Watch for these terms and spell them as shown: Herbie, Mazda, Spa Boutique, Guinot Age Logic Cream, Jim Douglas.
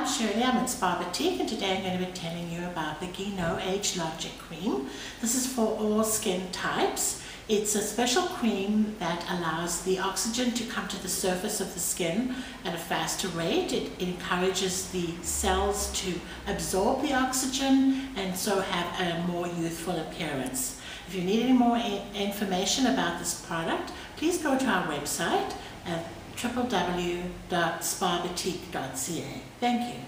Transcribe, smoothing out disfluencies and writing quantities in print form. I'm Shirley, I'm at Spa Boutique, and today I'm going to be telling you about the Guinot Age Logic Cream. This is for all skin types. It's a special cream that allows the oxygen to come to the surface of the skin at a faster rate. It encourages the cells to absorb the oxygen and so have a more youthful appearance. If you need any more information about this product, please go to our website at www.spaboutique.ca. Thank you.